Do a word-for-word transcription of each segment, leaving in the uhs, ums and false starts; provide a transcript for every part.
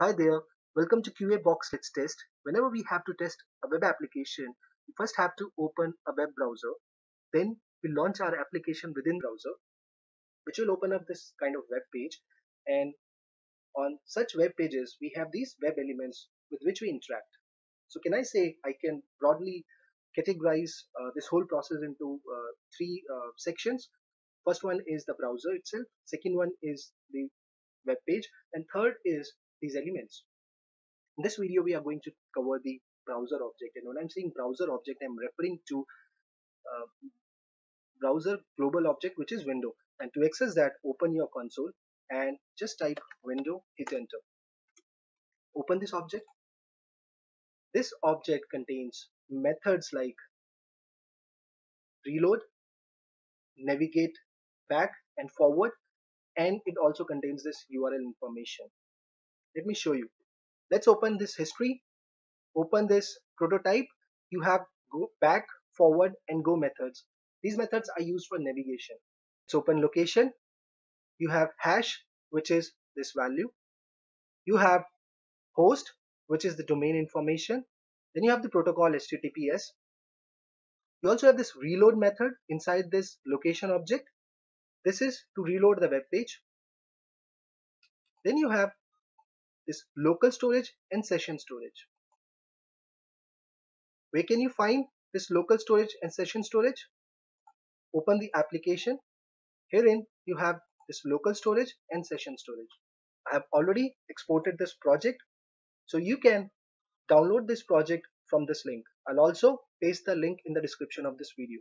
Hi there, welcome to Q A Box Let's Test. Whenever we have to test a web application, we first have to open a web browser. Then we launch our application within browser, which will open up this kind of web page. And on such web pages, we have these web elements with which we interact. So can I say I can broadly categorize uh, this whole process into uh, three uh, sections. First one is the browser itself, second one is the web page, and third is these elements. In this video, we are going to cover the browser object, and when I'm saying browser object, I'm referring to uh, browser global object, which is window. And to access that, open your console and just type window, hit enter. Open this object. This object contains methods like reload, navigate back and forward, and it also contains this U R L information. Let me show you. Let's open this history, open this prototype. You have go, back, forward, and go methods. These methods are used for navigation. Let's open location. You have hash, which is this value. You have host, which is the domain information. Then you have the protocol H T T P S. You also have this reload method inside this location object. This is to reload the web page. Then you have this local storage and session storage. Where can you find this local storage and session storage? Open the application. Herein you have this local storage and session storage. I have already exported this project, so you can download this project from this link. I'll also paste the link in the description of this video.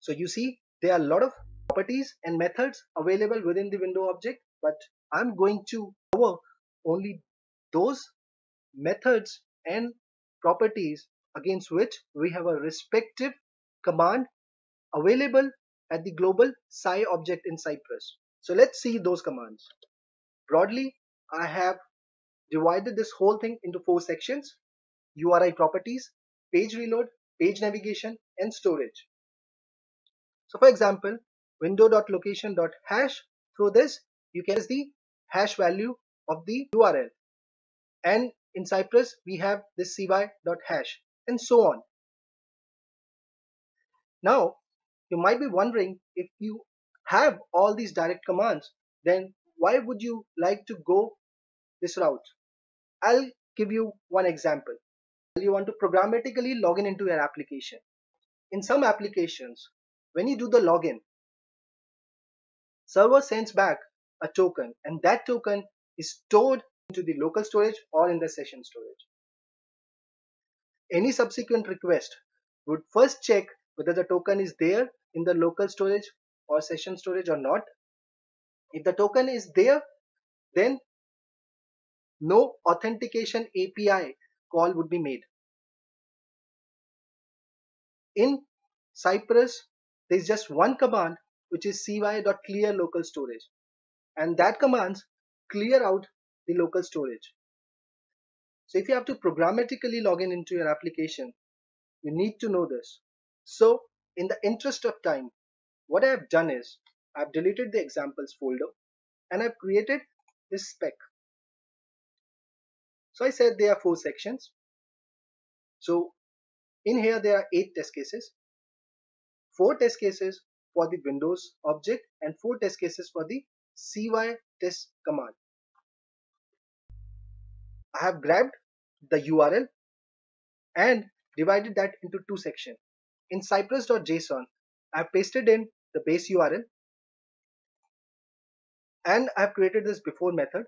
So you see there are a lot of properties and methods available within the window object, but I'm going to cover only those methods and properties against which we have a respective command available at the global cy object in Cypress. So let's see those commands. Broadly, I have divided this whole thing into four sections: U R I properties, page reload, page navigation, and storage. So for example, window dot location dot hash, through this you can use the hash value of the U R L, and in Cypress we have this cy.hash, and so on. Now you might be wondering, if you have all these direct commands, then why would you like to go this route? I'll give you one example. You want to programmatically log in into your application. In some applications, when you do the login, server sends back a token, and that token is stored into the local storage or in the session storage. Any subsequent request would first check whether the token is there in the local storage or session storage or not. If the token is there, then no authentication A P I call would be made. In Cypress, there is just one command, which is cy.clearLocalStorage, and that command clears out the local storage. So if you have to programmatically log in into your application, you need to know this. So in the interest of time, what I have done is I have deleted the examples folder and I have created this spec. So I said there are four sections. So in here there are eight test cases, four test cases for the Windows object and four test cases for the cy test command. I have grabbed the U R L and divided that into two sections. In cypress dot json, I have pasted in the base U R L and I have created this before method.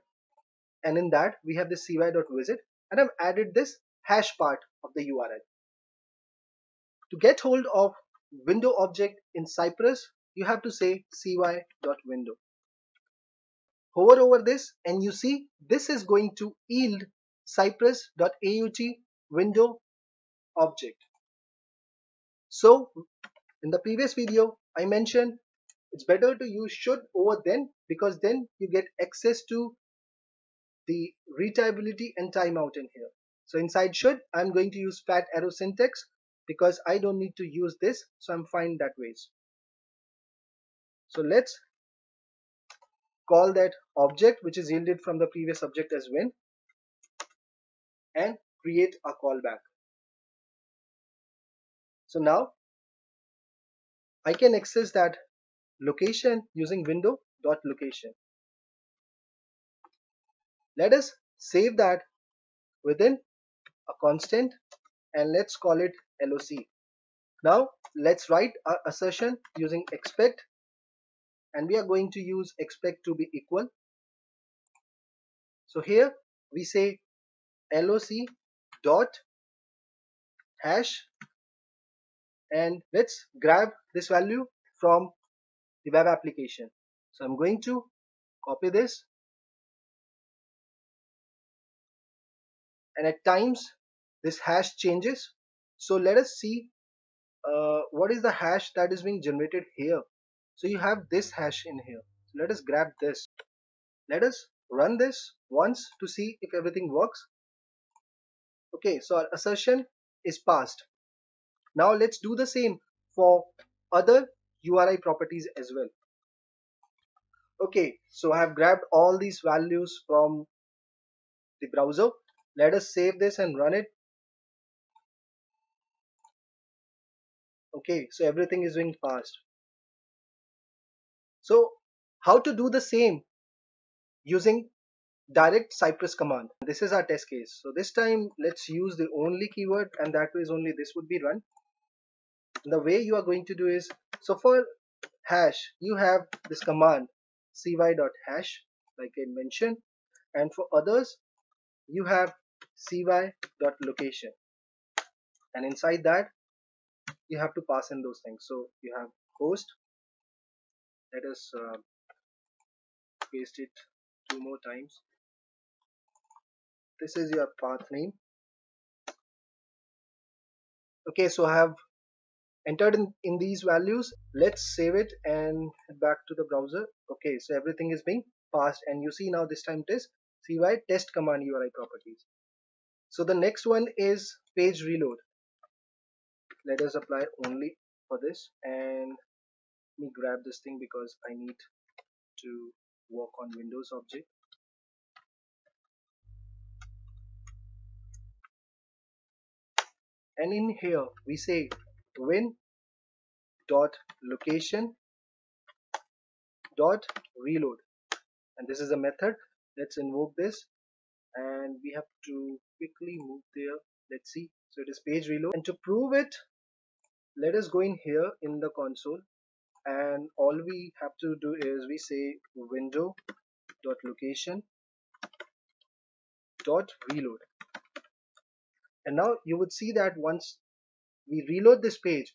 And in that we have the cy.visit, and I've added this hash part of the U R L. To get hold of window object in Cypress, you have to say cy.window. Hover over this and you see this is going to yield cypress.out window object. So in the previous video I mentioned it's better to use should over then, because then you get access to the readability and timeout in here. So inside should, I'm going to use flat arrow syntax because I don't need to use this, so I'm fine that ways. So let's call that object which is yielded from the previous object as win, and create a callback. So now I can access that location using window.location. Let us save that within a constant and let's call it L O C. Now let's write our assertion using expect, and we are going to use expect to be equal. So here we say L O C dot hash, and let's grab this value from the web application. So I'm going to copy this, and at times this hash changes. So let us see uh, what is the hash that is being generated here. So you have this hash in here. So let us grab this. Let us run this once to see if everything works. Okay, so our assertion is passed. Now let's do the same for other U R I properties as well. Okay, so I have grabbed all these values from the browser. Let us save this and run it. Okay, so everything is being passed. So how to do the same using direct Cypress command? This is our test case. So this time let's use the only keyword, and that is only this would be run. The way you are going to do is, so for hash you have this command cy.hash like I mentioned, and for others you have cy.location, and inside that you have to pass in those things. So you have host. Let us uh, paste it two more times. This is your path name. Okay, so I have entered in, in these values. Let's save it and head back to the browser. Okay, so everything is being passed, and you see now this time it is cy test command U R I properties. So the next one is page reload. Let us apply only for this, and let me grab this thing because I need to work on Windows object. And in here we say win dot location dot reload, and this is a method. Let's invoke this, and we have to quickly move there. Let's see. So it is page reload, and to prove it, let us go in here in the console, and all we have to do is we say window dot location dot reload, and now you would see that once we reload this page,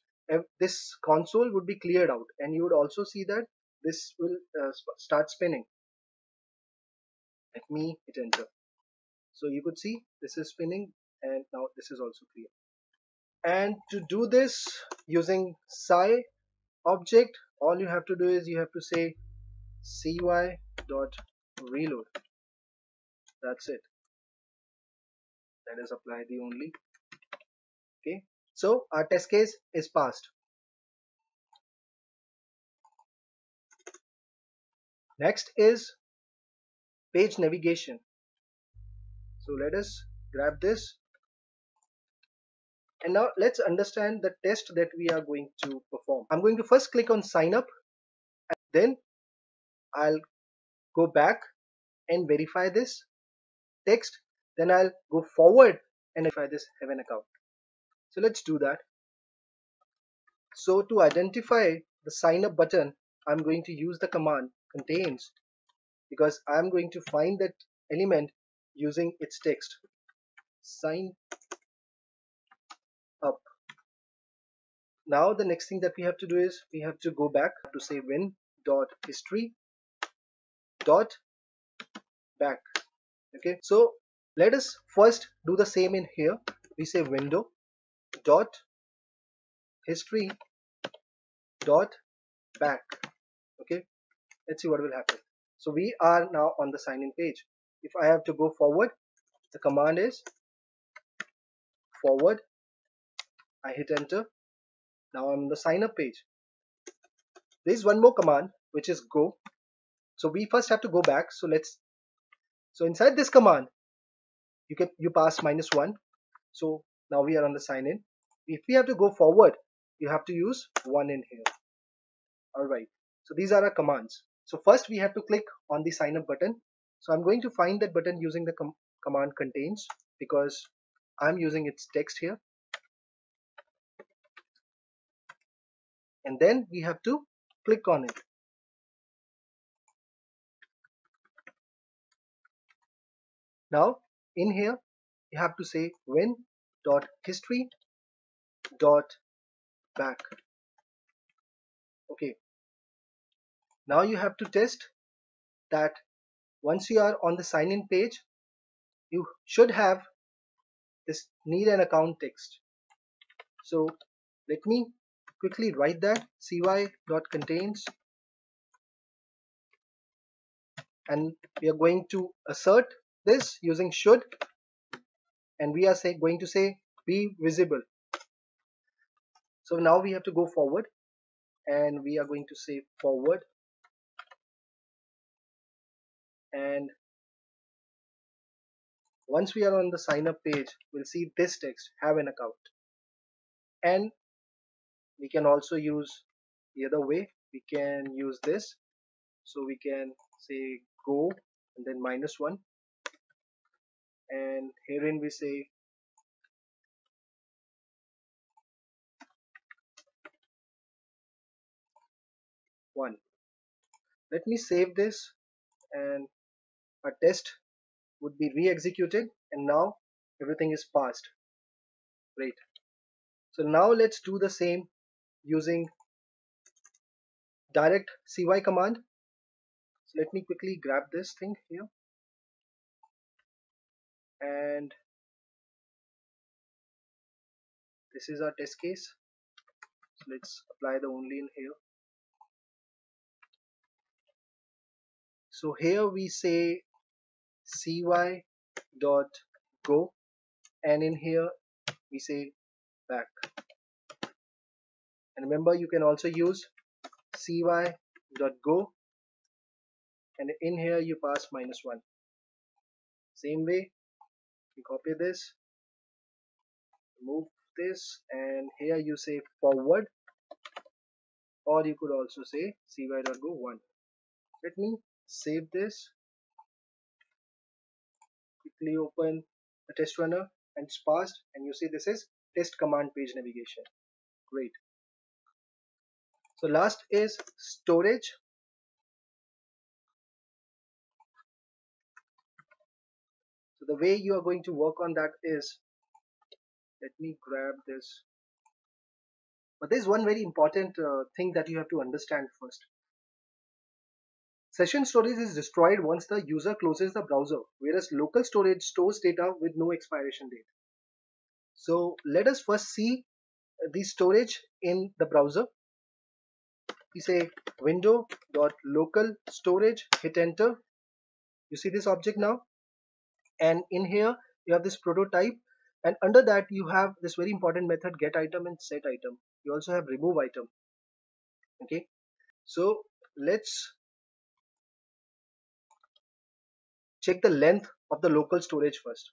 this console would be cleared out, and you would also see that this will uh, start spinning. Let me hit enter. So you could see this is spinning, and now this is also clear. And to do this using cy object, all you have to do is you have to say cy.reload. That's it. Let us apply the only. Okay. So our test case is passed. Next is page navigation. So let us grab this, and now let's understand the test that we are going to perform. I'm going to first click on sign up, and then I'll go back and verify this text. Then I'll go forward and verify this have an account. So let's do that. So to identify the sign up button, I'm going to use the command contains, because I'm going to find that element using its text. Sign up. Now the next thing that we have to do is we have to go back to say win dot history dot back. Okay, so let us first do the same in here. We say window dot history dot back. Okay, let's see what will happen. So we are now on the sign in page. If I have to go forward, the command is forward. I hit enter. Now I'm on the sign up page. There is one more command which is go. So we first have to go back. So let's. So inside this command, you can you pass minus one. So now we are on the sign in. If we have to go forward, you have to use one in here. All right, so these are our commands. So first we have to click on the sign up button. So I'm going to find that button using the com command contains, because I'm using its text here. And then we have to click on it. Now in here you have to say win dot history dot back. Okay, now you have to test that once you are on the sign in page, you should have this need an account text. So let me quickly write that cy.contains, and we are going to assert this using should, and we are say, going to say be visible. So now we have to go forward, and we are going to say forward, and once we are on the sign up page, we'll see this text, have an account. And we can also use the other way, we can use this. So we can say go and then minus one, and herein we say one. Let me save this, and our test would be re-executed, and now everything is passed. Great. So now let's do the same using direct cy command. So let me quickly grab this thing here, and this is our test case. So let's apply the only in here. So here we say cy.go, and in here we say back. And remember, you can also use cy.go, and in here you pass minus one. Same way, you copy this, move this, and here you say forward, or you could also say cy.go one. Let me save this, quickly open the test runner, and it's passed, and you see this is test command page navigation. Great. So last is storage. So the way you are going to work on that is, let me grab this, but there's one very important uh, thing that you have to understand first. Session storage is destroyed once the user closes the browser, whereas local storage stores data with no expiration date. So let us first see the storage in the browser. We say window.localStorage, hit enter. You see this object now, and in here you have this prototype, and under that you have this very important method getItem and setItem. You also have removeItem. Okay, so let's check the length of the local storage first.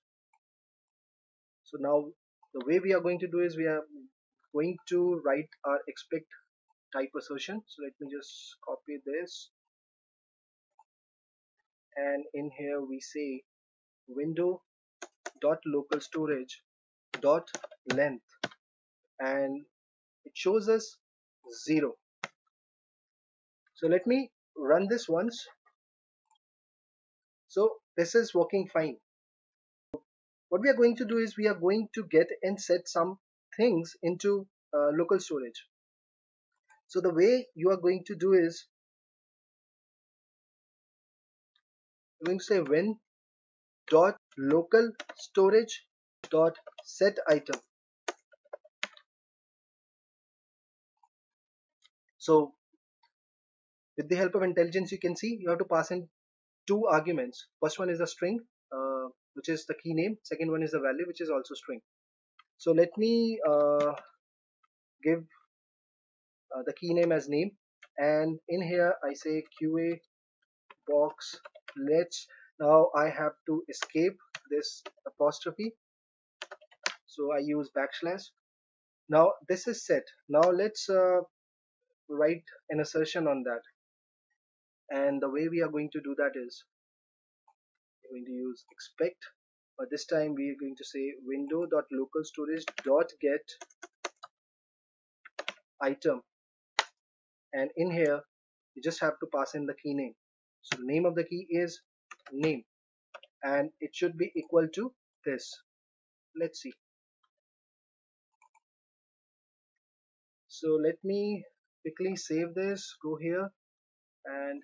So now the way we are going to do is, we are going to write our expect type assertion. So let me just copy this, and in here we say window.localStorage.length, and it shows us zero. So let me run this once. So this is working fine. What we are going to do is, we are going to get and set some things into uh, local storage. So the way you are going to do is, I'm going to say win.localStorage.setItem. So with the help of intelligence, you can see you have to pass in two arguments. First one is the string, uh, which is the key name. Second one is the value, which is also string. So let me uh, give uh, the key name as name, and in here I say Q A Box Let's. Now I have to escape this apostrophe. So I use backslash. Now this is set. Now let's uh, write an assertion on that. And the way we are going to do that is we're going to use expect, but this time we are going to say window.localStorage.get item, and in here you just have to pass in the key name. So the name of the key is name, and it should be equal to this. Let's see. So let me quickly save this, go here, and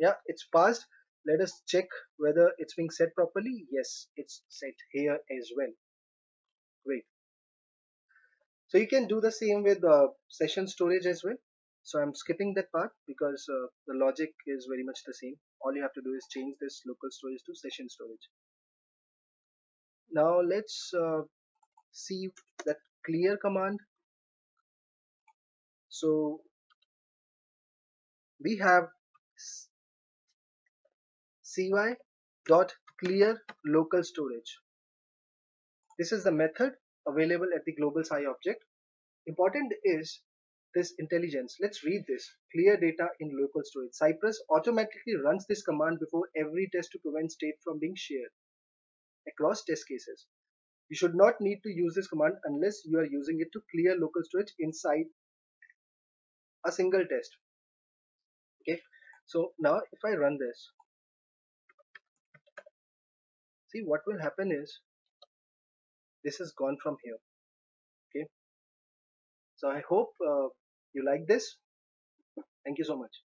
yeah, it's passed. Let us check whether it's being set properly. Yes, it's set here as well. Great. So you can do the same with uh, session storage as well. So I'm skipping that part because uh, the logic is very much the same. All you have to do is change this local storage to session storage. Now let's uh, see that clear command. So we have cy.clearLocalStorage. This is the method available at the global C Y object. Important is this intelligence. Let's read this. Clear data in local storage. Cypress automatically runs this command before every test to prevent state from being shared across test cases. You should not need to use this command unless you are using it to clear local storage inside a single test. Okay, so now if I run this, see what will happen is this is gone from here. Okay, so I hope uh, you like this. Thank you so much.